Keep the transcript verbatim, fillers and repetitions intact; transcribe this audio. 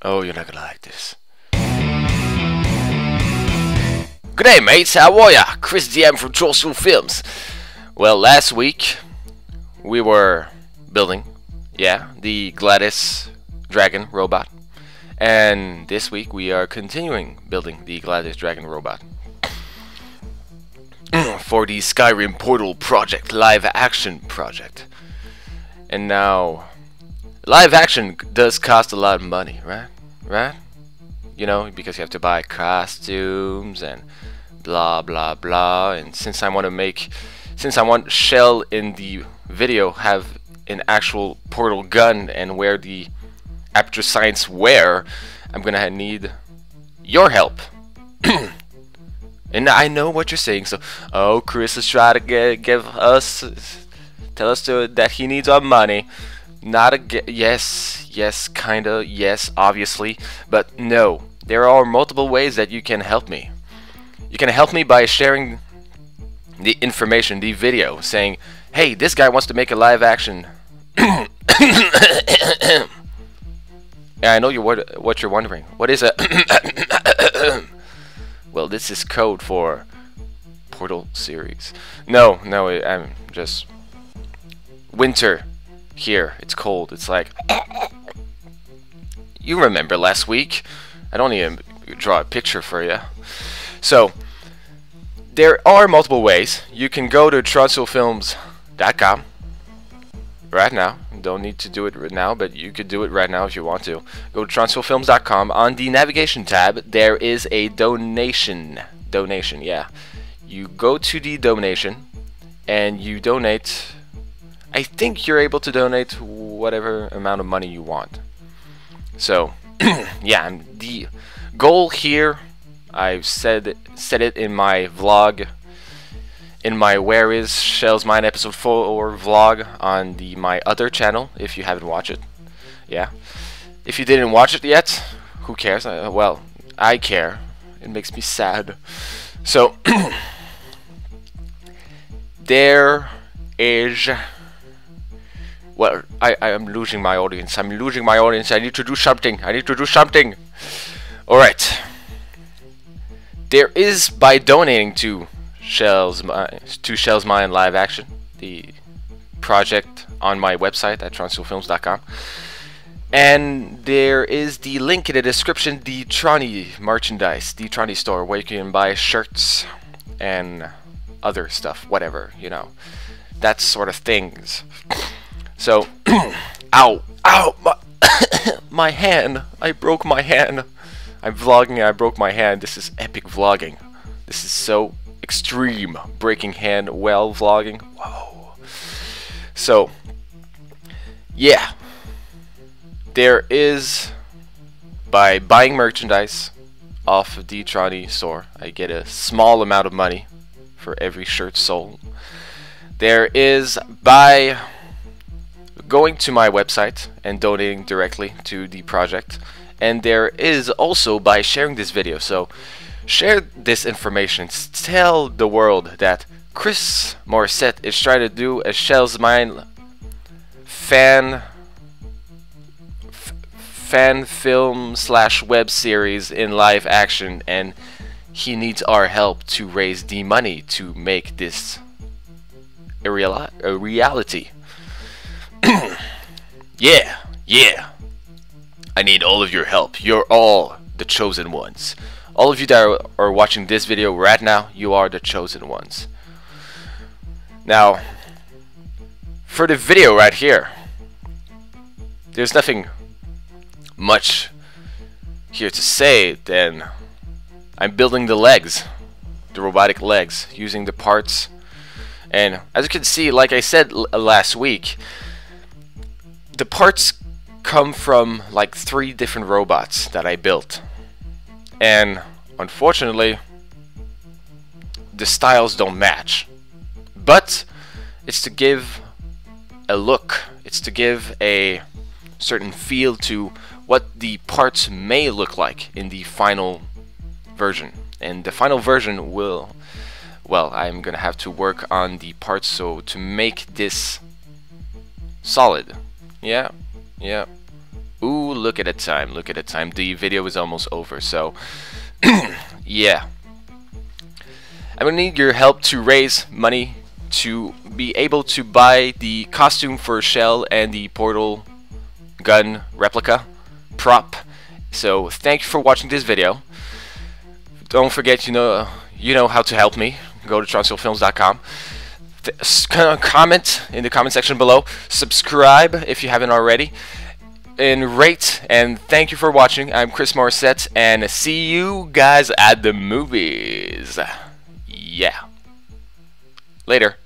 Oh, you're not gonna like this. G'day mates, how are ya? Chris D M from Chell's Films. Well, last week we were building, yeah, the GLaDOS DRaGON robot. And this week we are continuing building the GLaDOS DRaGON robot for the Skyrim Portal project, live action project. And now, live action does cost a lot of money, right? Right? You know, because you have to buy costumes and blah blah blah. And since I want to make, since I want Chell in the video have an actual portal gun and wear the Aperture Science wear, I'm gonna need your help. And I know what you're saying. So, oh, Chris is trying to get, give us, tell us to, that he needs our money. Not a yes, yes, kinda, yes, obviously, but no. There are multiple ways that you can help me. You can help me by sharing the information, the video, saying, hey, this guy wants to make a live action. I know you're what, what you're wondering. What is a well, this is code for Portal series. No, no, I'm just winter here. It's cold. It's like you remember last week. I don't even draw a picture for you. So there are multiple ways. You can go to tronstudiofilms dot com right now. Don't need to do it right now, but you could do it right now if you want to. Go to tronstudiofilms dot com. On the navigation tab, there is a donation. Donation, yeah. You go to the donation and you donate. I think you're able to donate whatever amount of money you want. So, yeah, and the goal here, I've said said it in my vlog, in my Where Is Chell's Mind episode four vlog on the my other channel. If you haven't watched it, yeah. If you didn't watch it yet, who cares? Uh, well, I care. It makes me sad. So there is. Well, I I am losing my audience. I'm losing my audience. I need to do something. I need to do something. All right. There is, by donating to Chell's Mind, to Chell's Mind Live Action, the project on my website at tronstudiofilms dot com, and there is the link in the description, the Tronny merchandise, the Tronny store, where you can buy shirts and other stuff, whatever, you know, that sort of things. So, ow, ow, my, my hand, I broke my hand. I'm vlogging, I broke my hand. This is epic vlogging. This is so extreme. Breaking hand while vlogging. Whoa. So, yeah. There is, by buying merchandise off of the Tronny store, I get a small amount of money for every shirt sold. There is, by going to my website and donating directly to the project. And there is also by sharing this video. So share this information. Tell the world that Chris Morissette is trying to do a Chell's Mind fan f fan film slash web series in live action, and he needs our help to raise the money to make this a, real a reality. Yeah, yeah. I need all of your help. You're all the chosen ones. All of you that are, are watching this video right now, you are the chosen ones. Now, for the video right here, there's nothing much here to say than I'm building the legs, the robotic legs, using the parts. And as you can see, like I said l last week, the parts come from like three different robots that I built, and unfortunately the styles don't match, but it's to give a look, it's to give a certain feel to what the parts may look like in the final version. And the final version will, well, I'm gonna have to work on the parts so to make this solid. Yeah, yeah. Ooh look at a time, look at a time. The video is almost over, so yeah. I'm gonna need your help to raise money to be able to buy the costume for Chell and the portal gun replica prop. So thank you for watching this video. Don't forget, you know you know how to help me. Go to tronstudiofilms dot com. Comment in the comment section below. Subscribe if you haven't already. And rate. And thank you for watching. I'm Chris Morissette, and see you guys at the movies. Yeah. Later.